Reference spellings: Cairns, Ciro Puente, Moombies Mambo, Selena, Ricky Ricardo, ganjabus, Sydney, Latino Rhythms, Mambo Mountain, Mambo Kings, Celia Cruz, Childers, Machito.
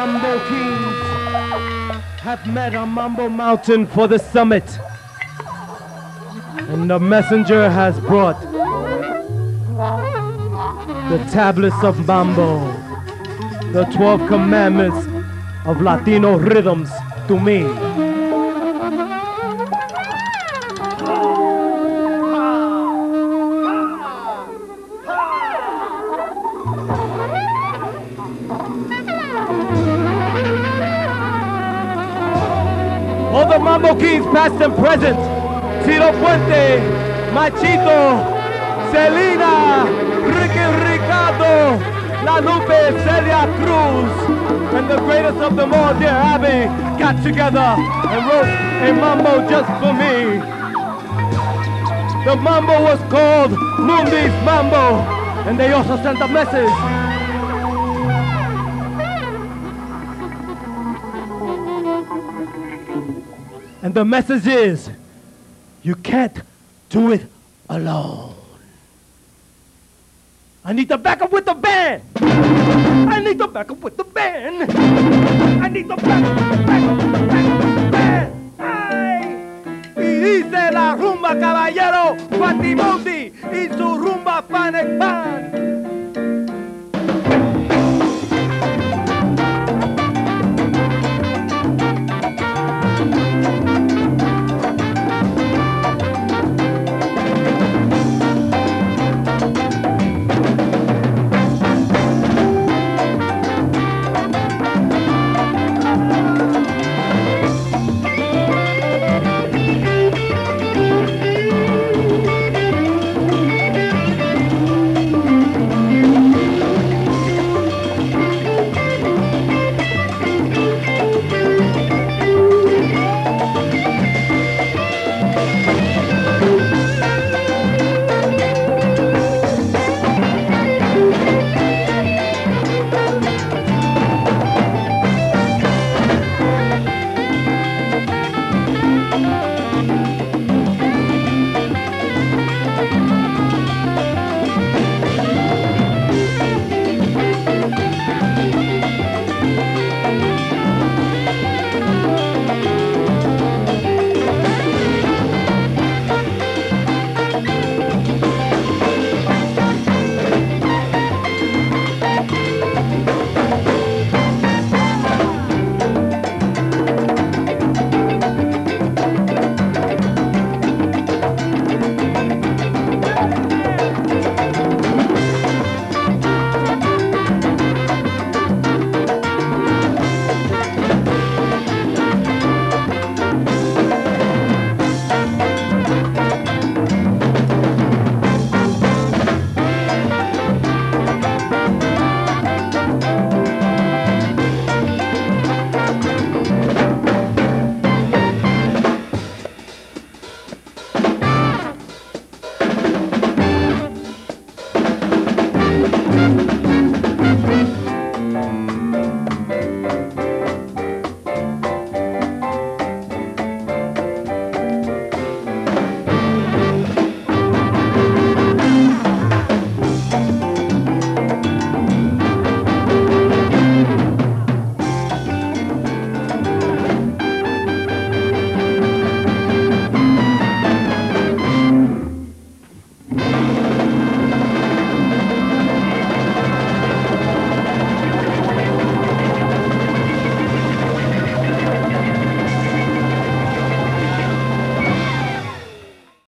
Mambo Kings have met on Mambo Mountain for the summit. And the messenger has brought the tablets of Mambo, the 12 commandments of Latino rhythms to me. All the Mambo Kings, past and present, Ciro Puente, Machito, Selena, Ricky Ricardo, La Lupe, Celia Cruz, and the greatest of them all, dear Abby, got together and wrote a mambo just for me. The mambo was called Moombies Mambo, and they also sent a message. And the message is, you can't do it alone. I need the backup with the band. I need the backup with the band. I need the backup with the band. Ay, y dice la rumba, caballero, Fatimonti y su rumba Fanepan.